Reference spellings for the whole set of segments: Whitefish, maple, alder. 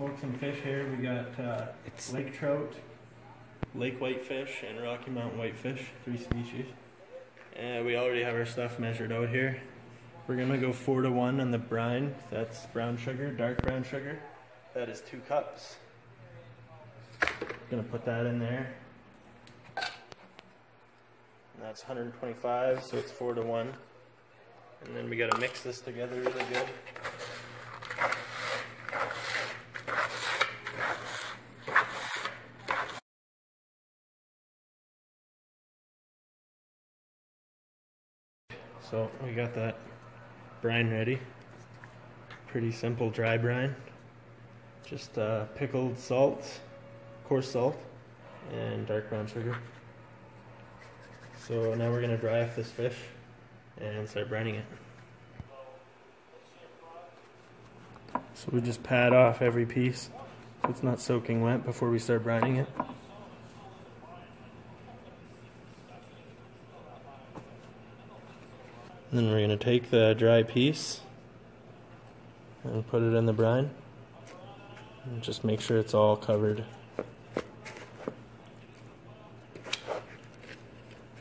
smoke some fish here. We got lake trout, lake whitefish, and Rocky Mountain whitefish, 3 species. And we already have our stuff measured out here. We're gonna go 4 to 1 on the brine. That's brown sugar, dark brown sugar. That is 2 cups. Gonna put that in there. And that's 125, so it's 4 to 1. And then we gotta mix this together really good. So we got that brine ready. Pretty simple dry brine. Just pickled salt, coarse salt, and dark brown sugar. So now we're gonna dry off this fish and start brining it. So we just pad off every piece so it's not soaking wet before we start brining it. Then we're going to take the dry piece and put it in the brine and just make sure it's all covered.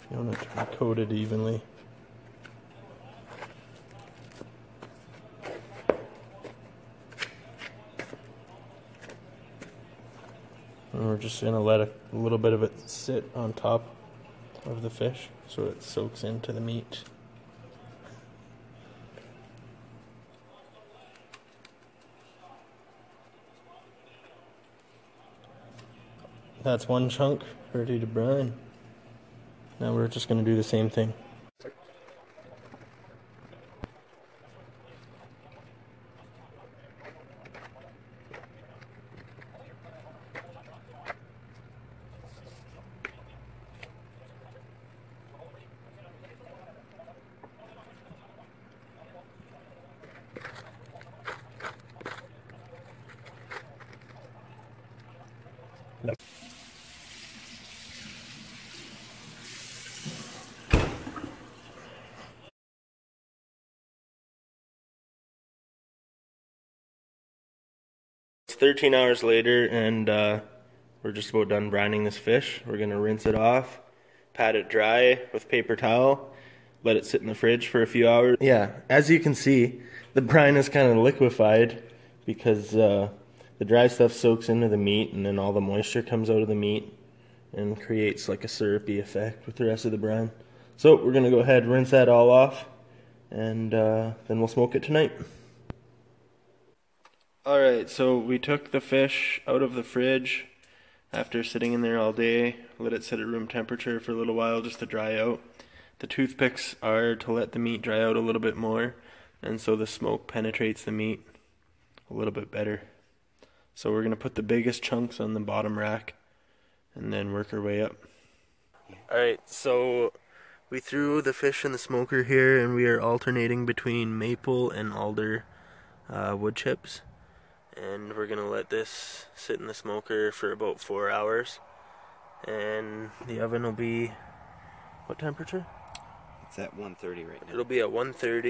You want it to be coated evenly. And we're just going to let a little bit of it sit on top of the fish so it soaks into the meat. That's 1 chunk ready to brine. Now we're just going to do the same thing. It's 13 hours later, and we're just about done brining this fish. We're going to rinse it off, pat it dry with paper towel, let it sit in the fridge for a few hours. Yeah, as you can see, the brine is kind of liquefied because the dry stuff soaks into the meat, and then all the moisture comes out of the meat and creates like a syrupy effect with the rest of the brine. So we're going to go ahead and rinse that all off, and then we'll smoke it tonight. Alright, so we took the fish out of the fridge after sitting in there all day, let it sit at room temperature for a little while just to dry out. The toothpicks are to let the meat dry out a little bit more, and so the smoke penetrates the meat a little bit better. So we're going to put the biggest chunks on the bottom rack and then work our way up. Alright, so we threw the fish in the smoker here, and we are alternating between maple and alder wood chips. And we're going to let this sit in the smoker for about 4 hours. And the oven will be, what temperature? It's at 130 right now. It'll be at 130.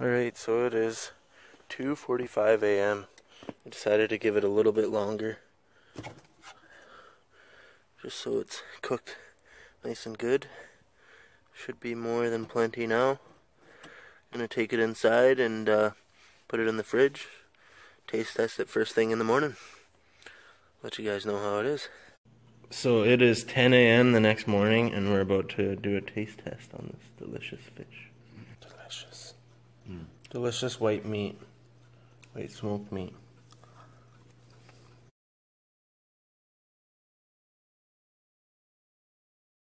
Alright, so it is 2:45 a.m. I decided to give it a little bit longer, just so it's cooked nice and good. Should be more than plenty now. I'm going to take it inside and put it in the fridge. Taste test it first thing in the morning. Let you guys know how it is. So it is 10 a.m. the next morning, and we're about to do a taste test on this delicious fish. Delicious. Mm. Delicious white meat. White smoked meat.